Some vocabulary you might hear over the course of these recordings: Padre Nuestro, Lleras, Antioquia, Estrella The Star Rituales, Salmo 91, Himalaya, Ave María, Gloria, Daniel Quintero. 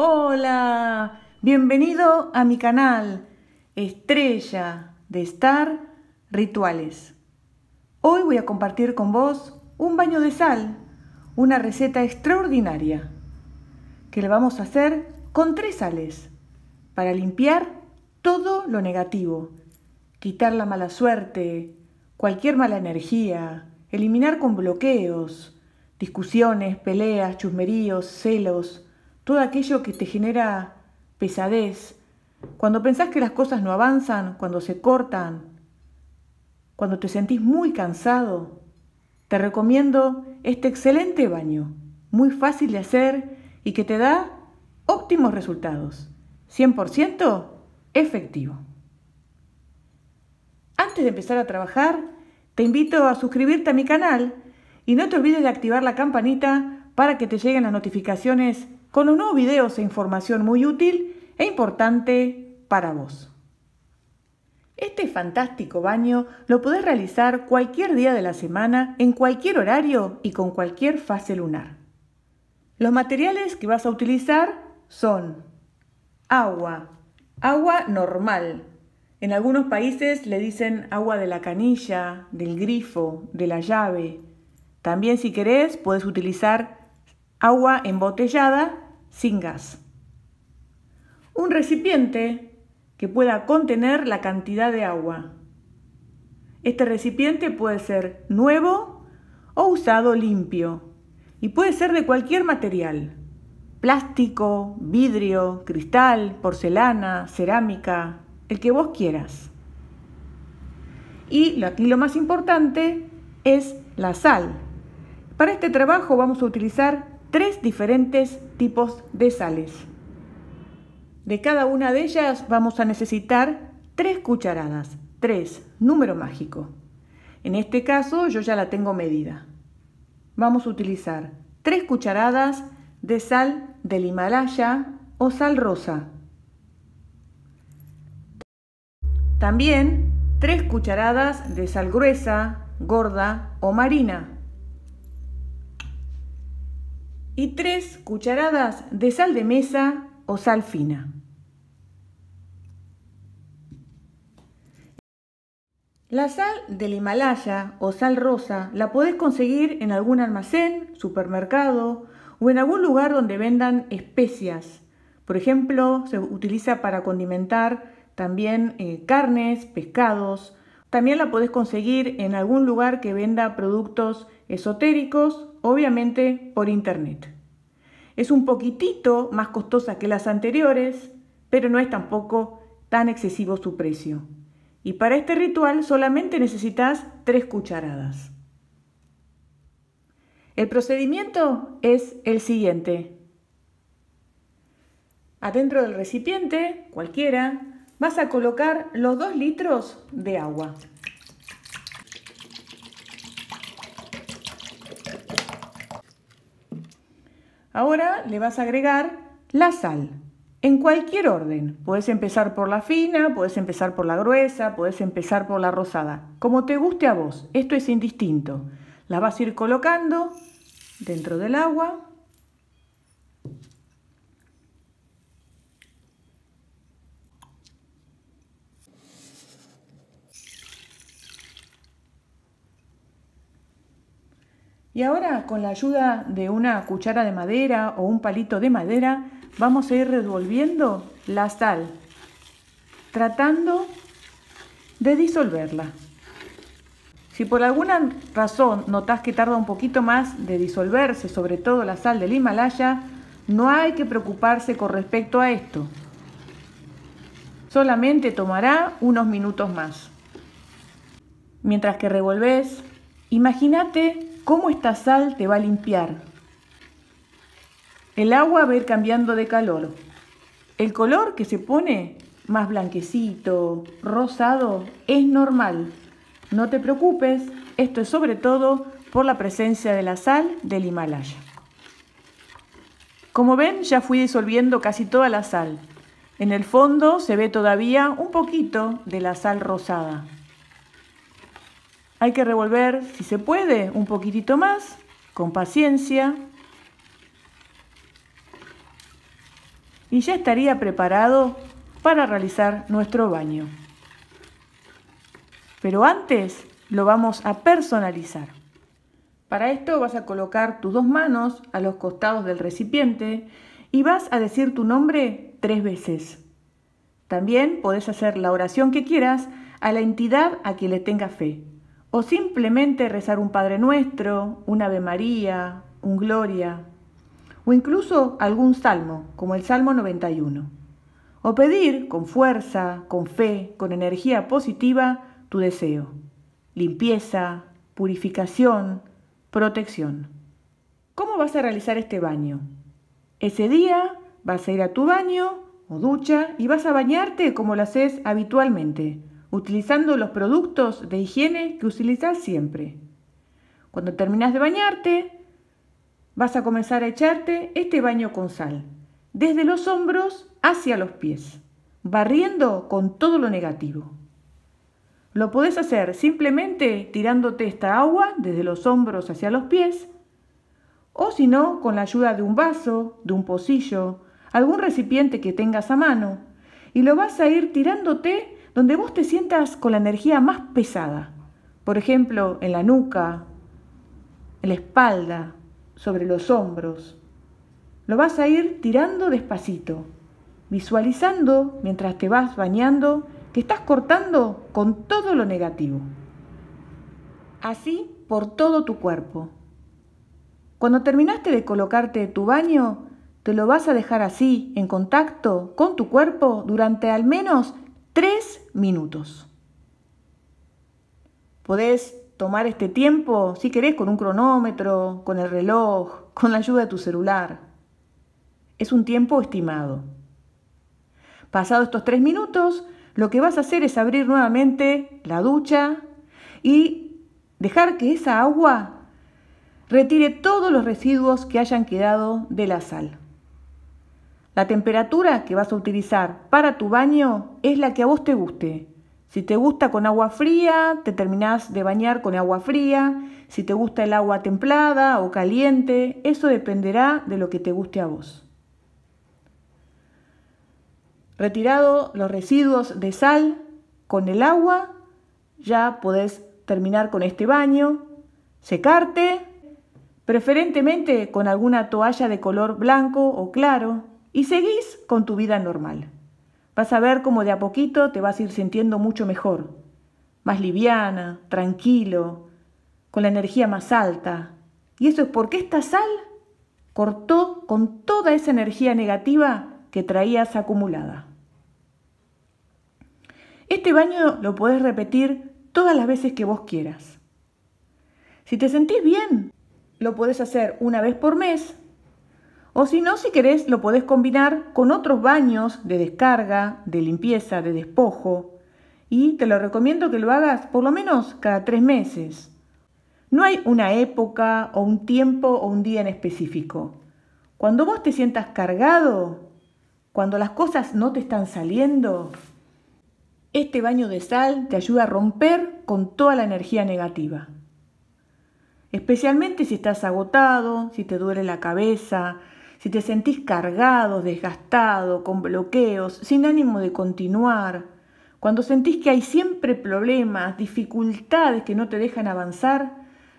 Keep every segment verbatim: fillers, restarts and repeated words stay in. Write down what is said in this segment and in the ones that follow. Hola, bienvenido a mi canal Estrella The Star Rituales. Hoy voy a compartir con vos un baño de sal, una receta extraordinaria que le vamos a hacer con tres sales para limpiar todo lo negativo, quitar la mala suerte, cualquier mala energía, eliminar con bloqueos, discusiones, peleas, chusmeríos, celos, todo aquello que te genera pesadez, cuando pensás que las cosas no avanzan, cuando se cortan, cuando te sentís muy cansado, te recomiendo este excelente baño, muy fácil de hacer y que te da óptimos resultados, cien por ciento efectivo. Antes de empezar a trabajar, te invito a suscribirte a mi canal y no te olvides de activar la campanita para que te lleguen las notificaciones con los nuevos videos e información muy útil e importante para vos. Este fantástico baño lo podés realizar cualquier día de la semana, en cualquier horario y con cualquier fase lunar. Los materiales que vas a utilizar son agua, agua normal. En algunos países le dicen agua de la canilla, del grifo, de la llave. También, si querés, podés utilizar agua embotellada sin gas. Un recipiente que pueda contener la cantidad de agua. Este recipiente puede ser nuevo o usado limpio y puede ser de cualquier material: plástico, vidrio, cristal, porcelana, cerámica, el que vos quieras. Y aquí lo más importante es la sal. Para este trabajo vamos a utilizar tres diferentes tipos de sales. De cada una de ellas vamos a necesitar tres cucharadas, tres, número mágico. En este caso yo ya la tengo medida. Vamos a utilizar tres cucharadas de sal del Himalaya o sal rosa. También tres cucharadas de sal gruesa, gorda o marina. Y tres cucharadas de sal de mesa o sal fina. La sal del Himalaya o sal rosa la podés conseguir en algún almacén, supermercado o en algún lugar donde vendan especias. Por ejemplo, se utiliza para condimentar también eh, carnes, pescados. También la podés conseguir en algún lugar que venda productos esotéricos, obviamente por internet. Es un poquitito más costosa que las anteriores, pero no es tampoco tan excesivo su precio. Y para este ritual solamente necesitas tres cucharadas. El procedimiento es el siguiente. Adentro del recipiente, cualquiera, vas a colocar los dos litros de agua. Ahora le vas a agregar la sal, en cualquier orden. Puedes empezar por la fina, puedes empezar por la gruesa, puedes empezar por la rosada, como te guste a vos, esto es indistinto. La vas a ir colocando dentro del agua. Y ahora, con la ayuda de una cuchara de madera o un palito de madera, vamos a ir revolviendo la sal, tratando de disolverla. Si por alguna razón notás que tarda un poquito más de disolverse, sobre todo la sal del Himalaya, no hay que preocuparse con respecto a esto. Solamente tomará unos minutos más. Mientras que revolvés, imagínate cómo esta sal te va a limpiar. El agua va a ir cambiando de color. El color que se pone más blanquecito, rosado, es normal. No te preocupes, esto es sobre todo por la presencia de la sal del Himalaya. Como ven, ya fui disolviendo casi toda la sal. En el fondo se ve todavía un poquito de la sal rosada. Hay que revolver, si se puede, un poquitito más, con paciencia. y ya estaría preparado para realizar nuestro baño. Pero antes lo vamos a personalizar. Para esto vas a colocar tus dos manos a los costados del recipiente y vas a decir tu nombre tres veces. También podés hacer la oración que quieras a la entidad a quien le tengas fe. O simplemente rezar un Padre Nuestro, un Ave María, un Gloria, o incluso algún salmo, como el Salmo noventa y uno. O pedir con fuerza, con fe, con energía positiva, tu deseo. Limpieza, purificación, protección. ¿Cómo vas a realizar este baño? Ese día vas a ir a tu baño o ducha y vas a bañarte como lo haces habitualmente, utilizando los productos de higiene que utilizas siempre. Cuando terminas de bañarte, vas a comenzar a echarte este baño con sal, desde los hombros hacia los pies, barriendo con todo lo negativo. Lo podés hacer simplemente tirándote esta agua desde los hombros hacia los pies, o si no, con la ayuda de un vaso, de un pocillo, algún recipiente que tengas a mano, y lo vas a ir tirándote donde vos te sientas con la energía más pesada. Por ejemplo, en la nuca, en la espalda, sobre los hombros. Lo vas a ir tirando despacito, visualizando mientras te vas bañando que estás cortando con todo lo negativo. Así por todo tu cuerpo. Cuando terminaste de colocarte tu baño, te lo vas a dejar así, en contacto con tu cuerpo, durante al menos tres minutos. Podés tomar este tiempo, si querés, con un cronómetro, con el reloj, con la ayuda de tu celular. Es un tiempo estimado. Pasados estos tres minutos, lo que vas a hacer es abrir nuevamente la ducha y dejar que esa agua retire todos los residuos que hayan quedado de la sal. La temperatura que vas a utilizar para tu baño es la que a vos te guste. Si te gusta con agua fría, te terminás de bañar con agua fría. Si te gusta el agua templada o caliente, eso dependerá de lo que te guste a vos. Retirado los residuos de sal con el agua, ya podés terminar con este baño, secarte, preferentemente con alguna toalla de color blanco o claro, y seguís con tu vida normal. Vas a ver cómo de a poquito te vas a ir sintiendo mucho mejor, más liviana, tranquilo, con la energía más alta. Y eso es porque esta sal cortó con toda esa energía negativa que traías acumulada. Este baño lo podés repetir todas las veces que vos quieras. Si te sentís bien, lo podés hacer una vez por mes. O si no, si querés, lo podés combinar con otros baños de descarga, de limpieza, de despojo. Y te lo recomiendo que lo hagas por lo menos cada tres meses. No hay una época o un tiempo o un día en específico. Cuando vos te sientas cargado, cuando las cosas no te están saliendo, este baño de sal te ayuda a romper con toda la energía negativa. Especialmente si estás agotado, si te duele la cabeza, si te sentís cargado, desgastado, con bloqueos, sin ánimo de continuar, cuando sentís que hay siempre problemas, dificultades que no te dejan avanzar,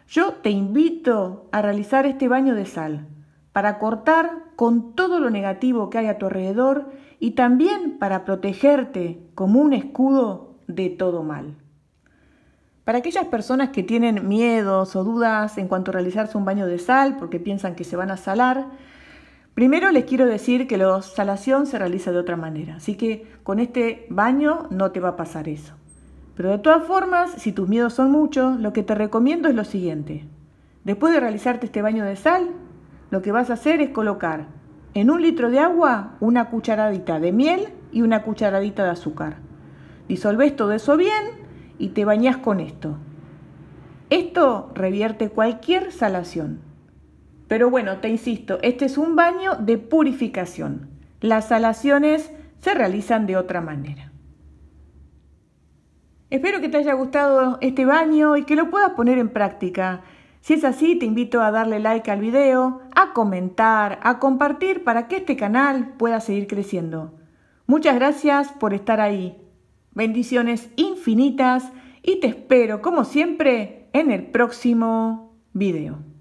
yo te invito a realizar este baño de sal para cortar con todo lo negativo que hay a tu alrededor y también para protegerte como un escudo de todo mal. Para aquellas personas que tienen miedos o dudas en cuanto a realizarse un baño de sal porque piensan que se van a salar, primero les quiero decir que la salación se realiza de otra manera, así que con este baño no te va a pasar eso. Pero de todas formas, si tus miedos son muchos, lo que te recomiendo es lo siguiente. Después de realizarte este baño de sal, lo que vas a hacer es colocar en un litro de agua una cucharadita de miel y una cucharadita de azúcar. Disolvés todo eso bien y te bañás con esto. Esto revierte cualquier salación. Pero bueno, te insisto, este es un baño de purificación. Las salaciones se realizan de otra manera. Espero que te haya gustado este baño y que lo puedas poner en práctica. Si es así, te invito a darle like al video, a comentar, a compartir para que este canal pueda seguir creciendo. Muchas gracias por estar ahí. Bendiciones infinitas y te espero, como siempre, en el próximo video.